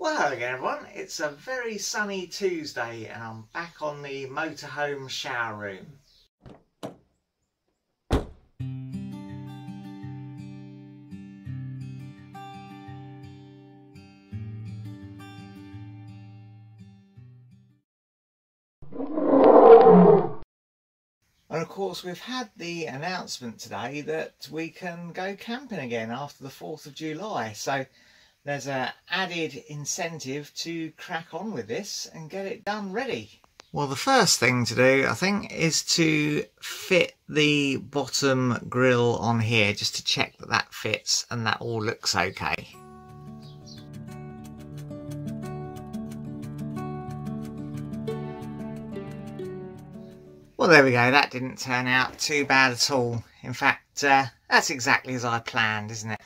Well, hello again everyone, it's a very sunny Tuesday and I'm back on the motorhome shower room. And of course we've had the announcement today that we can go camping again after the 4th of July. So there's an added incentive to crack on with this and get it done ready. Well, the first thing to do, I think, is to fit the bottom grille on here just to check that that fits and that all looks okay. Well, there we go, that didn't turn out too bad at all. In fact, that's exactly as I planned, isn't it?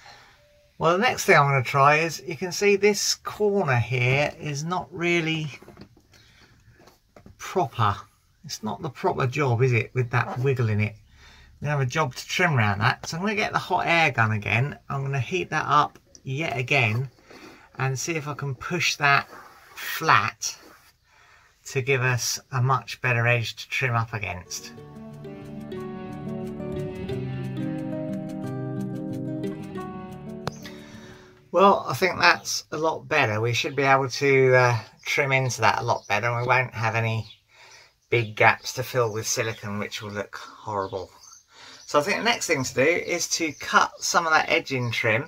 Well, the next thing I'm going to try is, you can see this corner here is not really proper. It's not the proper job, is it, with that wiggle in it? I'm going to have a job to trim around that. So I'm going to get the hot air gun again. I'm going to heat that up yet again and see if I can push that flat to give us a much better edge to trim up against. Well, I think that's a lot better. We should be able to trim into that a lot better and we won't have any big gaps to fill with silicone, which will look horrible. So I think the next thing to do is to cut some of that edging trim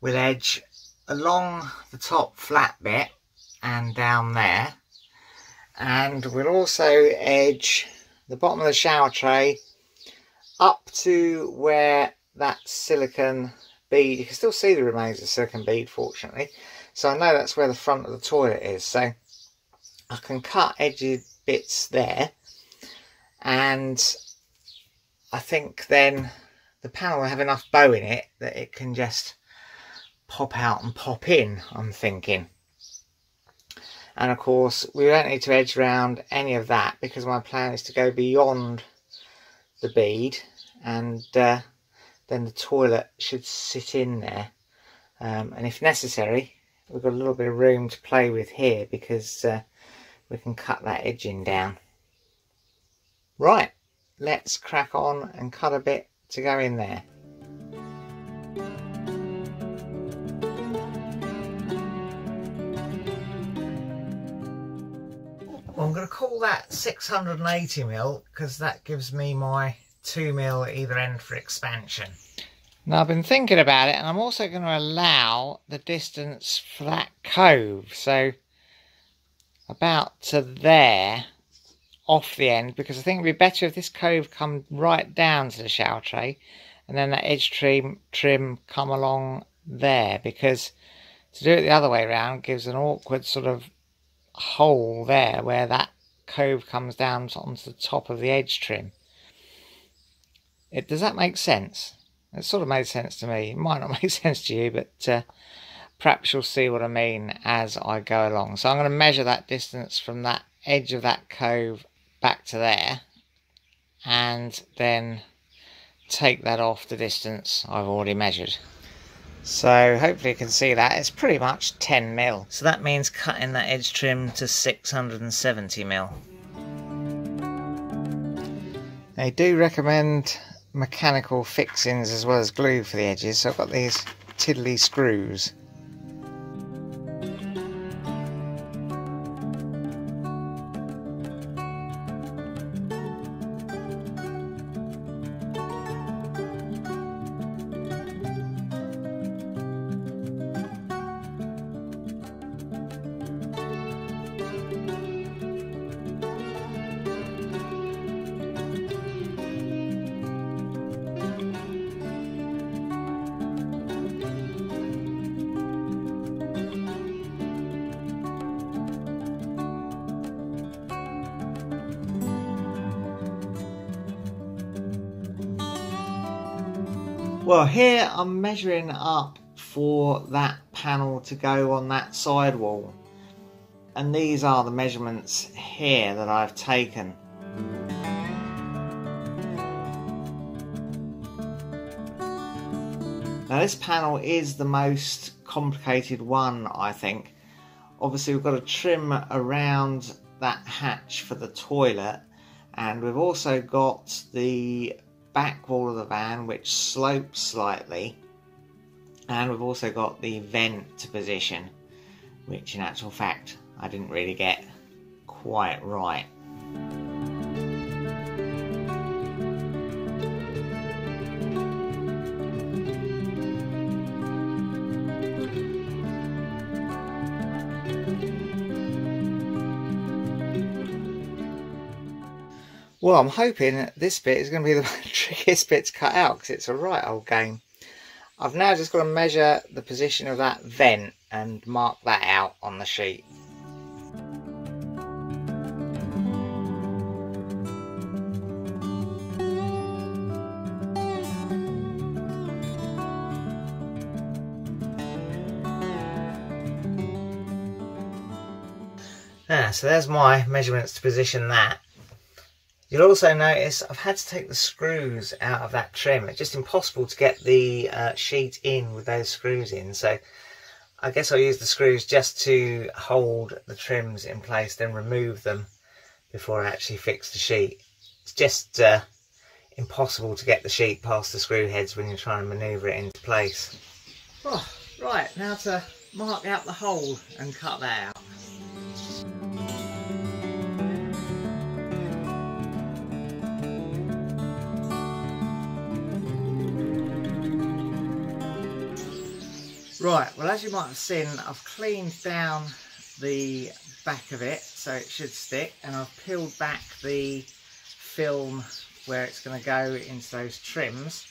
with edge along the top flat bit and down there. And we'll also edge the bottom of the shower tray up to where that silicone bead, you can still see the remains of silicone bead fortunately, so I know that's where the front of the toilet is, so I can cut edged bits there, and I think then the panel will have enough bow in it that it can just pop out and pop in, I'm thinking. And of course, we don't need to edge around any of that because my plan is to go beyond the bead and then the toilet should sit in there. And if necessary, we've got a little bit of room to play with here because we can cut that edging down. Right, let's crack on and cut a bit to go in there. I'm going to call that 680mm because that gives me my 2mm either end for expansion. Now I've been thinking about it and I'm also going to allow the distance for that cove. So about to there off the end, because I think it would be better if this cove come right down to the shower tray and then that edge trim come along there, because to do it the other way around gives an awkward sort of hole there where that cove comes down onto the top of the edge trim. Does that make sense? It sort of made sense to me. It might not make sense to you, but perhaps you'll see what I mean as I go along. So I'm going to measure that distance from that edge of that cove back to there and then take that off the distance I've already measured. So hopefully you can see that it's pretty much 10mm. So that means cutting that edge trim to 670mm. They do recommend mechanical fixings as well as glue for the edges, so I've got these tiddly screws. Well, here I'm measuring up for that panel to go on that side wall, and these are the measurements here that I've taken. Now this panel is the most complicated one, I think, Obviously we've got to trim around that hatch for the toilet, and we've also got the back wall of the van which slopes slightly, and we've also got the vent to position, which in actual fact I didn't really get quite right. Well, I'm hoping that this bit is going to be the trickiest bit to cut out, because it's a right old game. I've now just got to measure the position of that vent and mark that out on the sheet. Ah, so there's my measurements to position that. You'll also notice I've had to take the screws out of that trim. It's just impossible to get the sheet in with those screws in, so I guess I'll use the screws just to hold the trims in place, then remove them before I actually fix the sheet. It's just impossible to get the sheet past the screw heads when you're trying to manoeuvre it into place. Oh, right, now to mark out the hole and cut that out. Right, well, as you might have seen, I've cleaned down the back of it so it should stick, and I've peeled back the film where it's going to go into those trims,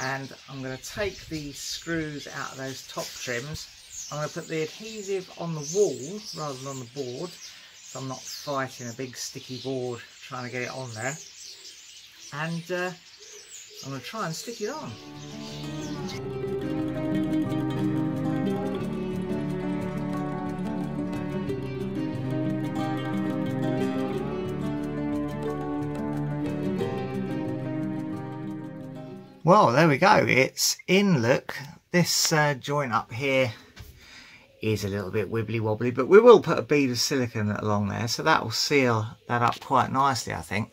and I'm going to take the screws out of those top trims. I'm going to put the adhesive on the wall rather than on the board, so I'm not fighting a big sticky board trying to get it on there, and I'm going to try and stick it on. Well, there we go, it's in. Look, this joint up here is a little bit wibbly wobbly, but we will put a bead of silicone along there, so that will seal that up quite nicely, I think.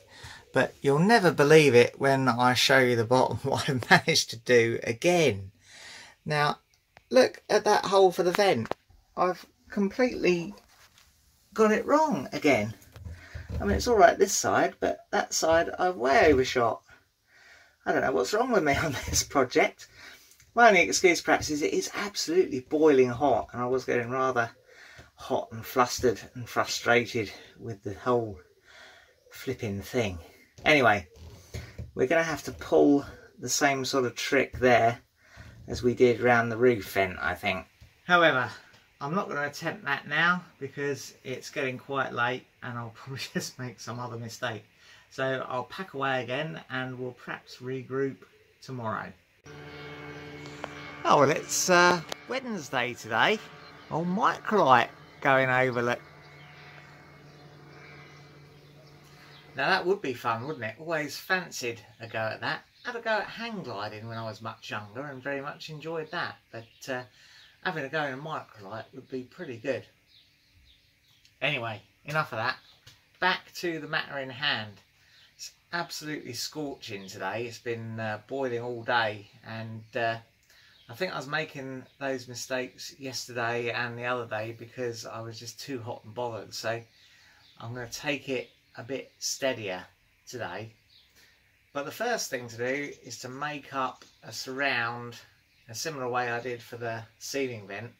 But you'll never believe it when I show you the bottom what I managed to do again. Now, look at that hole for the vent. I've completely got it wrong again. I mean, it's all right this side, but that side I've way overshot. I don't know what's wrong with me on this project. My only excuse perhaps is it is absolutely boiling hot, and I was getting rather hot and flustered and frustrated with the whole flipping thing. Anyway, we're going to have to pull the same sort of trick there as we did round the roof vent, I think. However, I'm not going to attempt that now because it's getting quite late and I'll probably just make some other mistake. So I'll pack away again and we'll perhaps regroup tomorrow. Oh, well, it's Wednesday today. Oh, microlite going over, look. Now that would be fun, wouldn't it? Always fancied a go at that. Had a go at hang gliding when I was much younger and very much enjoyed that. But having a go in a microlite would be pretty good. Anyway, enough of that. Back to the matter in hand. It's absolutely scorching today. It's been boiling all day, and I think I was making those mistakes yesterday and the other day because I was just too hot and bothered, so I'm going to take it a bit steadier today. But the first thing to do is to make up a surround in a similar way I did for the ceiling vent,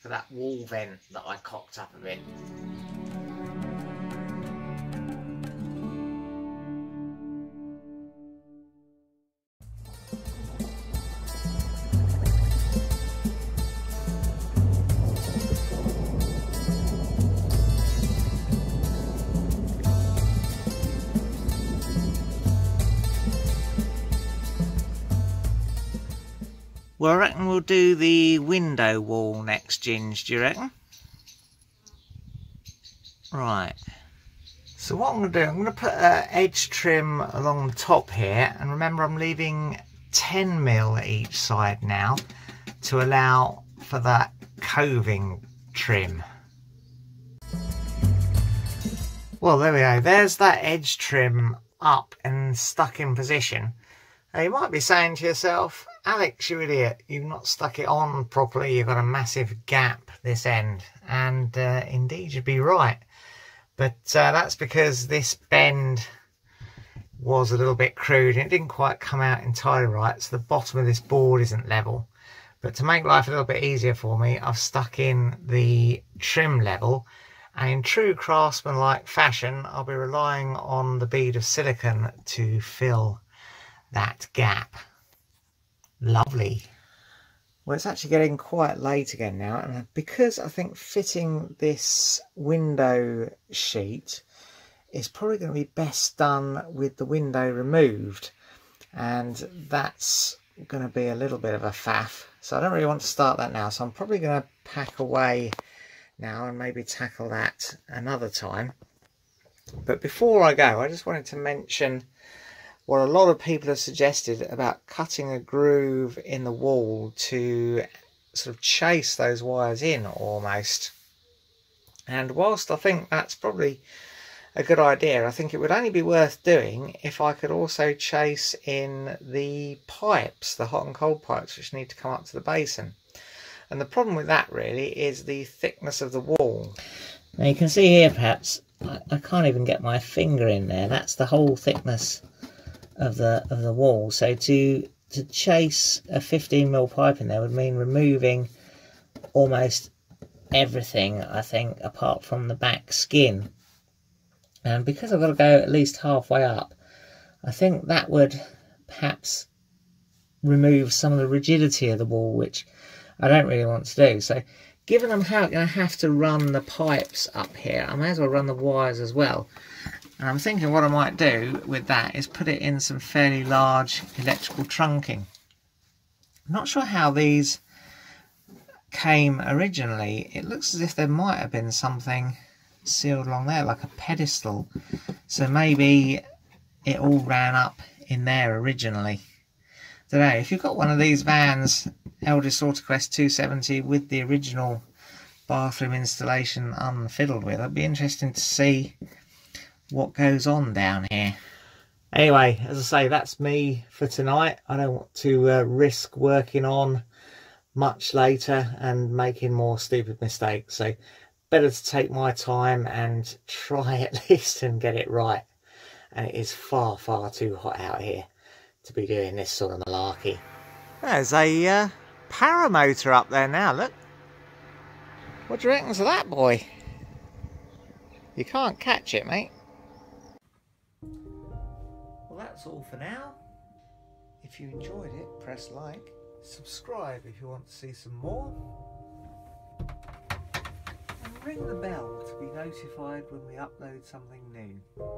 for that wall vent that I cocked up a bit. Well, I reckon we'll do the window wall next, Ginge, do you reckon? Right. So what I'm going to do, I'm going to put an edge trim along the top here. And remember, I'm leaving 10mm each side now to allow for that coving trim. Well, there we go. There's that edge trim up and stuck in position. Now, you might be saying to yourself, Alex, you idiot, you've not stuck it on properly. You've got a massive gap this end. And indeed, you'd be right. But that's because this bend was a little bit crude and it didn't quite come out entirely right, so the bottom of this board isn't level. But to make life a little bit easier for me, I've stuck in the trim level, and in true craftsman-like fashion, I'll be relying on the bead of silicone to fill that gap. Lovely. Well, it's actually getting quite late again now, and because I think fitting this window sheet is probably going to be best done with the window removed, and that's going to be a little bit of a faff, so I don't really want to start that now, so I'm probably going to pack away now and maybe tackle that another time. But before I go, I just wanted to mention what a lot of people have suggested about cutting a groove in the wall to sort of chase those wires in almost. And whilst I think that's probably a good idea, I think it would only be worth doing if I could also chase in the pipes, the hot and cold pipes, which need to come up to the basin. And the problem with that really is the thickness of the wall. Now you can see here, perhaps, I can't even get my finger in there. That's the whole thickness of the wall, so to chase a 15mm pipe in there would mean removing almost everything, I think, apart from the back skin. And because I've got to go at least halfway up, I think that would perhaps remove some of the rigidity of the wall, which I don't really want to do. So given I'm going to have to run the pipes up here, I may as well run the wires as well. And I'm thinking what I might do with that is put it in some fairly large electrical trunking. I'm not sure how these came originally. It looks as if there might have been something sealed along there, like a pedestal. So maybe it all ran up in there originally. I don't know. If you've got one of these vans, Eldis AutoQuest 270, with the original bathroom installation unfiddled with, it'd be interesting to see what goes on down here. Anyway, as I say, that's me for tonight. I don't want to risk working on much later and making more stupid mistakes, so better to take my time and try at least and get it right. And it is far, far too hot out here to be doing this sort of malarkey. There's a paramotor up there now, look. What do you reckon to that, boy? You can't catch it, mate. Well, that's all for now. If you enjoyed it, press like, subscribe if you want to see some more, and ring the bell to be notified when we upload something new.